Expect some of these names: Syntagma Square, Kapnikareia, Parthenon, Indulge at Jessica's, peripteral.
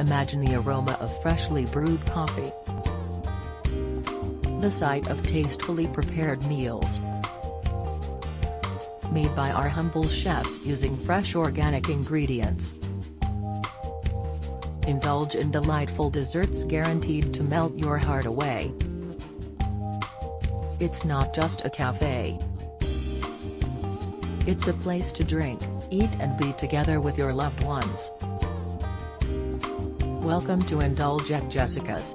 Imagine the aroma of freshly brewed coffee, the sight of tastefully prepared meals made by our humble chefs using fresh organic ingredients. Indulge in delightful desserts guaranteed to melt your heart away. It's not just a cafe. It's a place to drink, eat and be together with your loved ones. Welcome to Indulge at Jessica's.